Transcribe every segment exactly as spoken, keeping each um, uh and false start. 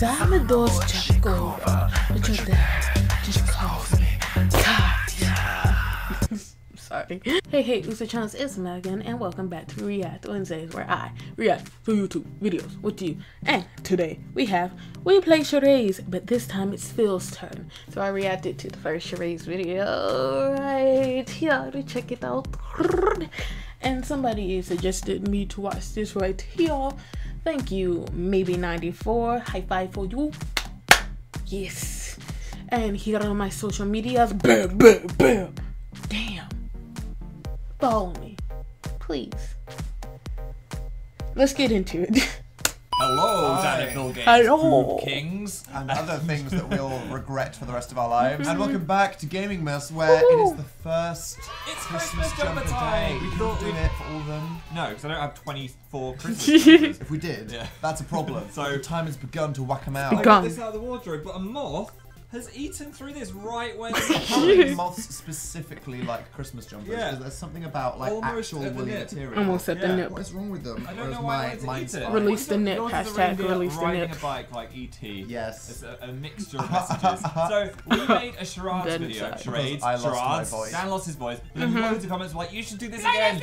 Same dość ciapkowa, wyciągnę Sorry. Hey, hey, User-chans, it's Megan, and welcome back to React Wednesdays, where I react to YouTube videos with you. And today we have We Play Charades, but this time it's Phil's turn. So I reacted to the first charades video right here to check it out. And somebody suggested me to watch this right here. Thank you, maybe ninety-four. High five for you. Yes. And here are my social medias. Bam, bam, bam. Damn. Follow me, please. Let's get into it. Hello, Daniel Games, Hello. Kings, and other things that we'll regret for the rest of our lives. Mm-hmm. And welcome back to Gamingmas, where Ooh. It is the first it's Christmas, Christmas jumper day. We couldn't do it for all of them. No, because I don't have twenty-four Christmas jumpers. If we did, yeah. That's a problem. So the time has begun to whack them out. Begun. I got this out of the wardrobe, but a moth has eaten through this right when it's moths specifically like Christmas jumpers. Yeah. There's something about like Almost actual woolly material. Almost at yeah. the nip. What is wrong with them? I don't Whereas know why my, eat it. Release the nip. Hashtag the release the nip. Riding a bike like E T. Yes. It's a, a mixture of messages. So we made a charades video. Charades. I lost charades. Dan lost his voice. Mm -hmm. Loads of comments were like, you should do this no, again.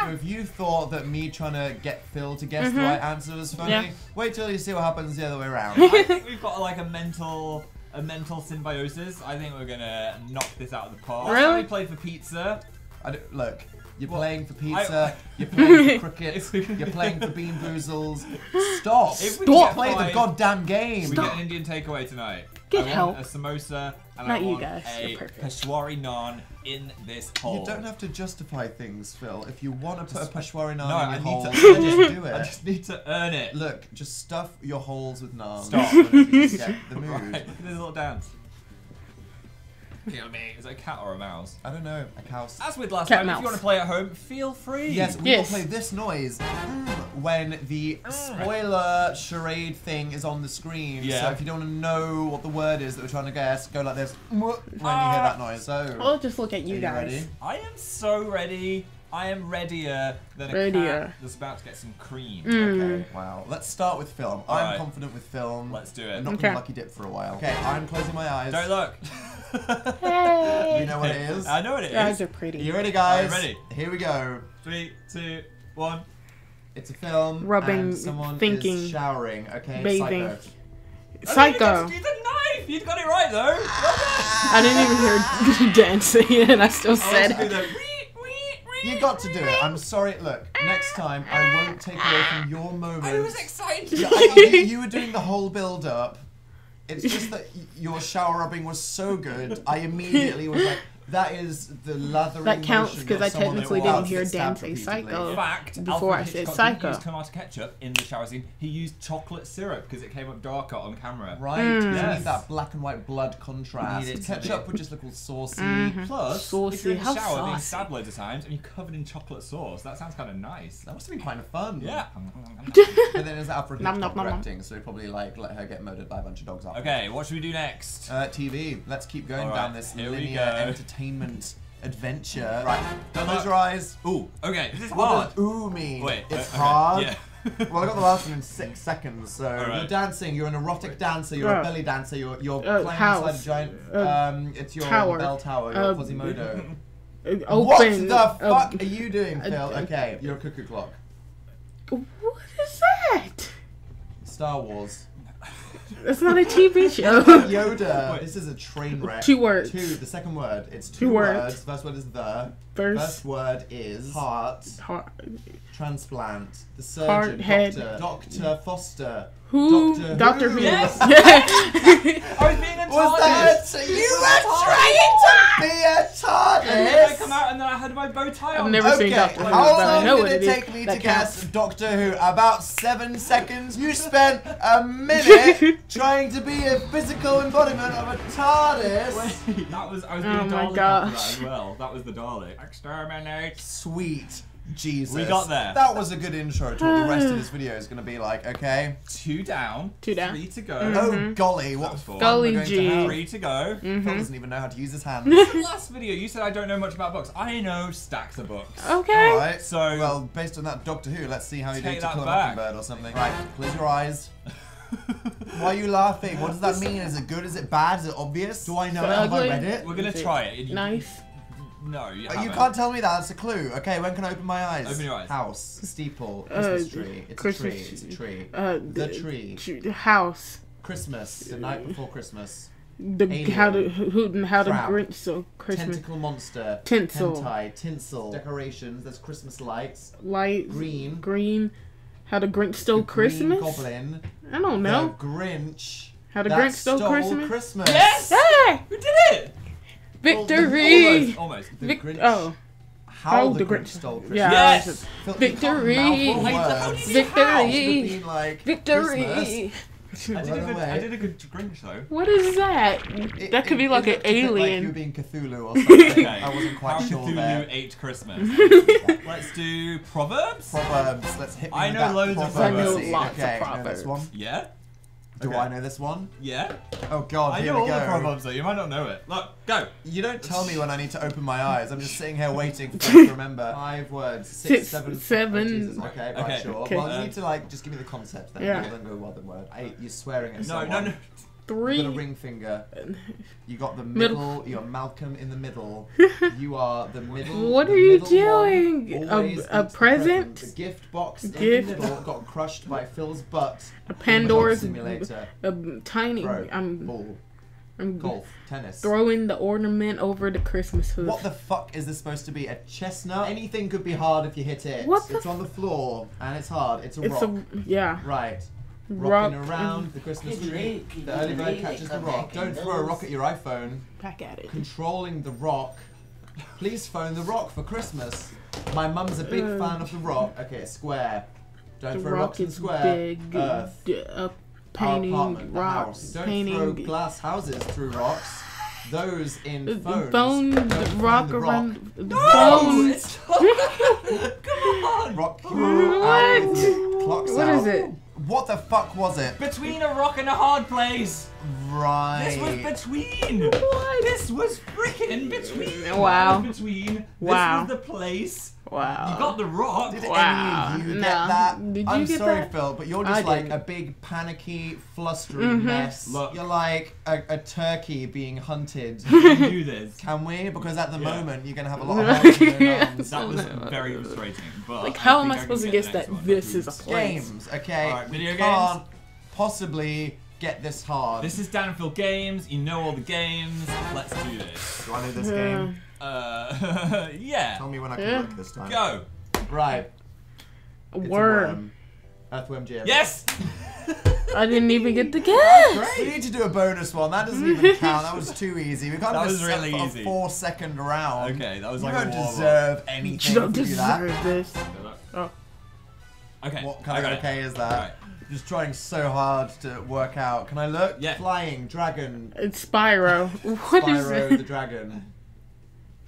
So if you thought that me trying to get Phil to guess mm -hmm. the right answer was funny, yeah. wait till you see what happens the other way around. I think we've got like a mental... A mental symbiosis. I think we're gonna knock this out of the park. Really? We play for pizza. I don't, look, you're what? playing for pizza. I, you're playing for cricket. You're playing for bean boozles. Stop! If we Stop! Play five, the goddamn game. Stop. We get an Indian takeaway tonight. Get I help. Want a samosa. And Not I want you guys. A Peshwari naan in this hole. You don't have to justify things, Phil. If you want to put a Peshwari naan no, in your I hole, need to, I just do it. I just need to earn it. Look, just stuff your holes with naan. Stop. You get the mood. Right. Look at this little dance. Kill me. Is it a cat or a mouse? I don't know. A house. As with last cat time, mouse. If you want to play at home, feel free. Yes, we yes. will play this noise when the spoiler charade thing is on the screen. Yeah. So if you don't want to know what the word is that we're trying to guess, go like this when uh, you hear that noise. So I'll just look at you, you guys. Ready? I am so ready. I am readier than a readier. cat that's about to get some cream. Mm. Okay, wow. Let's start with film. All I'm right. confident with film. Let's do it. I'm not okay. going to lucky dip for a while. Okay, I'm closing my eyes. Don't look. Hey. You know what it is? I know what it is. Guys are pretty. Are you ready, guys? Are you ready? Here we go. Three, two, one. It's a film. Rubbing, and someone thinking, is showering. Okay, bathing. Psycho. Psycho. She's a knife. You got it right though. I didn't even hear dancing, and I still said I it. You got to do it. I'm sorry. Look, next time I won't take away from your moment. I was excited. Yeah, I, you, you were doing the whole build-up. It's just that your shower rubbing was so good. I immediately was like, that is the lathering. That counts because I technically didn't hear Dan say psycho. In fact, before Alfred I said Hitchcock psycho. He used tomato ketchup in the shower scene. He used chocolate syrup because it came up darker on camera. Right. Mm. Yes. You need that black and white blood contrast. It ketchup would just look all saucy. Mm-hmm. Plus, saucy. If you're in the shower being stabbed loads of times and you're covered in chocolate sauce, that sounds kind of nice. That must have been kind of fun. Yeah. But then there's Alfred Hitchcock directing, so he probably like let her get murdered by a bunch of dogs after. Okay, what should we do next? Uh, T V. Let's keep going down this linear entertainment. Entertainment adventure. Right. Don't close your eyes. Ooh. Okay. This is hard. What does ooh mean? Wait. It's okay. hard. Yeah. Well, I got the last one in six seconds. So right. you're dancing. You're an erotic dancer. You're yeah. a belly dancer. You're you're uh, playing house. inside a giant. Uh, um, it's your tower. bell tower. Your uh, Quasimodo. Uh, open, what the fuck uh, are you doing, Phil? Uh, okay. You're a cuckoo clock. What is that? Star Wars. It's not a T V show. Yoda. Wait, this is a train wreck. Two words. Two. The second word. It's two, two words. words. First word is the. First, First word is heart. Heart. Transplant. The surgeon. Heart, doctor. Head. Doctor Foster. Who? Doctor, Doctor Who. Who. Yes. I was being a TARDIS. Was that? You were trying to be a TARDIS. And then I come out and then I had my bow tie on. I've never okay. seen Doctor Who. How long I know did what it take is. me that to counts. guess Doctor Who? About seven seconds. You spent a minute. Trying to be a physical embodiment of a TARDIS. Wait, that was I was being oh Dalek that as well. That was the Dalek. Exterminate. Sweet Jesus. We got there. That was a good intro to what the rest of this video is going to be like. Okay, two down, two down, three to go. Mm -hmm. Oh golly, what for? Golly G. To three to go. Mm -hmm. Phil doesn't even know how to use his hands. In the last video, you said I don't know much about books. I know stacks of books. Okay. All right. So well, based on that Doctor Who, let's see how you do to Kill a Mockingbird or something. Right, close your eyes. Why are you laughing? What does that mean? Is it good? Is it bad? Is it obvious? Do I know it? Have I read it? We're gonna try it. Knife. No, you haven't. You can't tell me that. That's a clue. Okay, when can I open my eyes? Open your eyes. House, steeple, Christmas tree. It's a tree. It's a tree. The tree. House. Christmas. The night before Christmas. The how the who how the Grinch so Christmas. Tentacle monster. Tinsel. Hentai. Tinsel. Decorations. There's Christmas lights. Lights. Green. Green. How the Grinch stole Christmas? Goblin. I don't know. The Grinch. How the Grinch stole, stole Christmas? Christmas. Yes! Hey! We did it! Victory! Well, the, almost, almost. The Vic Grinch. Oh. How the, the Grinch, Grinch stole Christmas? Yes! yes. Victory! How did Victory! Like Victory! I did, a good, I did a good Grinch though. What is that? It, that could it, be like an alien. Like you being Cthulhu or something. Okay. I wasn't quite How sure Cthulhu there. Ate Christmas. Let's do proverbs. Proverbs. Let's hit. Me I know that. Loads proverbs. Of proverbs. I know lots okay, of proverbs. Know this one? Yeah. Do okay. I know this one? Yeah. Oh God, I here know we all go. The proverbs though. You might not know it. Look, go. You don't tell me when I need to open my eyes. I'm just sitting here waiting for you to remember. Five words. Six, Six seven. Seven. Oh, Jesus. Okay, okay, right, sure. Okay. Well, you need to like just give me the concept then. Yeah. Then go word word. Eight. You're swearing at no, someone. No, no, no. Three. You got a ring finger. You got the middle. middle. You're Malcolm in the middle. You are the middle. What the are you doing? A, a present? A gift box. Gift. In the middle got crushed by Phil's butt. A Pandora's simulator. A, a tiny. Bro, I'm. Ball. I'm golf, tennis. Throwing the ornament over the Christmas hood. What the fuck is this supposed to be? A chestnut? Anything could be hard if you hit it. What the? It's on the floor and it's hard. It's a it's rock. A, yeah. Right. Rocking rock. around the Christmas tree. The early bird catches the rock. Don't throw a rock at your iPhone. Back at it. Controlling the rock. Please phone the rock for Christmas. My mum's a big uh, fan of the rock. Okay, square. Don't throw rocks in square. Big, Earth. Uh, painting apartment, rocks. Don't painting. throw glass houses through rocks. Those in phones. Phone don't rock the around. Rock. No! Phones. Come on. Rock. What? Clocks what out. is it? What the fuck was it? Between a rock and a hard place. Right. This was between. What? This was freaking between. Wow. This was between. Wow. This was the place. Wow. You got the rock. Did wow. any of you no. get that? Did you I'm get sorry, that? Phil, but you're just I like didn't. a big panicky, flustery mm-hmm. mess. Look. You're like a, a turkey being hunted. Can we do this? Can we? Because at the yeah. moment, you're going to have a lot of hands in your arms. That was no. very frustrating. But like, how I am I supposed to guess that one. this is a place? Games, okay. All right, video you games. Can't possibly get this hard. This is Danfield Games. You know all the games. Let's do this. Do I know this yeah. game? Uh, yeah. Tell me when I can yeah. look this time. Go. Right. A worm. worm. Earthworm Jim. Yes! I didn't even get the guess. You need to do a bonus one. That doesn't even count. That was too easy. We got really a four-second round. Okay, that was you like don't a war deserve war. anything. You don't to deserve do that. this. Oh. Okay. What kind of okay is that? Right. Just trying so hard to work out. Can I look? Yeah. Flying dragon. It's Spyro. What Spyro is it? Spyro the dragon.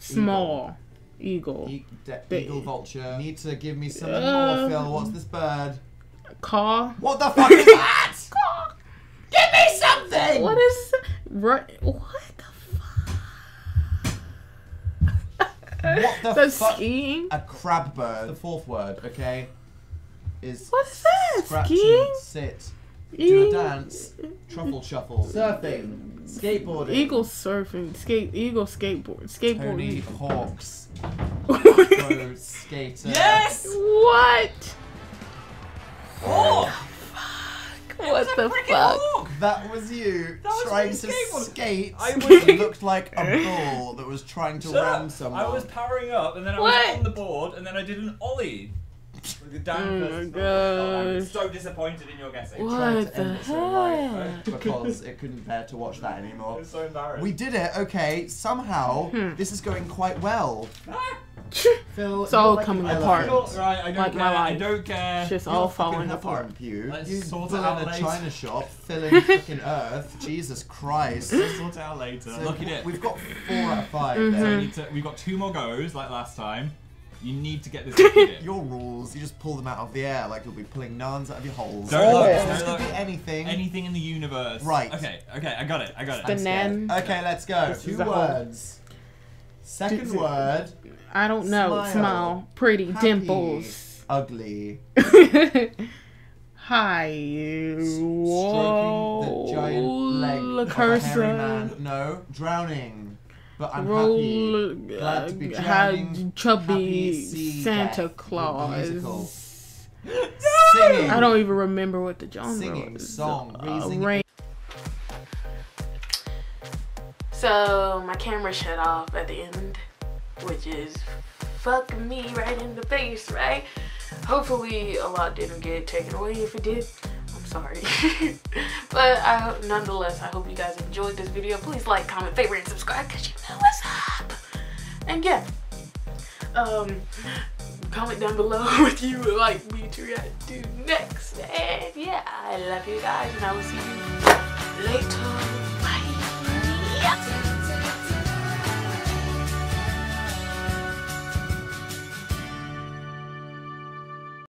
Small eagle. Eagle, e eagle vulture. You need to give me some uh, more, Phil. What's this bird? Caw. What the fuck is that? Caw. Give me something. What is? Right. What the fuck? What the, the fuck? Skiing? A crab bird. The fourth word. Okay. Is. What's that? Scratch skiing. And sit. Eating. Do a dance. Truffle shuffle. Surfing. Skateboarding. Eagle surfing. Skate. Eagle skateboard. Skateboarding. Tony Hawks. Road skater. Yes. What? Oh. What the fuck? What the fuck? Walk. That was you that was trying to skate. I looked like a ball that was trying to ram someone. I was powering up, and then I what? was on the board, and then I did an ollie. Damn oh my God. I'm so disappointed in your guessing. What Trying to the end hell? Life, right? Because it couldn't bear to watch that anymore. It's so embarrassing. We did it, okay. Somehow, hmm. this is going quite well. Phil, it's all like coming apart. Right, I don't like care. My life. I don't care. It's just you're all falling apart. You, Let's you sort it out in a china shop, filling fucking earth. Jesus Christ. Let's sort it out later. So Look at it. We've got four out of five. Mm-hmm. so we need to, we've got two more goes, like last time. You need to get this in. Your rules, you just pull them out of the air like you'll be pulling nuns out of your holes. Don't look, oh, this could be anything. Anything in the universe. Right. Okay, okay, I got it, I got it. The nan. Okay, let's go. This Two words. Second Did word. I don't know. Smile. Smile. Pretty. Happy. Dimples. Ugly. Hi, you. Stroking the giant leg of a hairy man. No, drowning. But I'm Roll, happy. Glad to be drowning. Chubby Santa Claus. No! Singing, I don't even remember what the genre singing, was. Song, uh, rain. So my camera shut off at the end, which is fuck me right in the face, right? Hopefully a lot didn't get taken away. If it did, I'm sorry. But I, nonetheless, I hope you guys enjoyed this video. Please like, comment, favorite, and subscribe because you know what's up. And yeah, um, comment down below what you would like me to react to next. And yeah, I love you guys and I will see you later. Bye. Yes.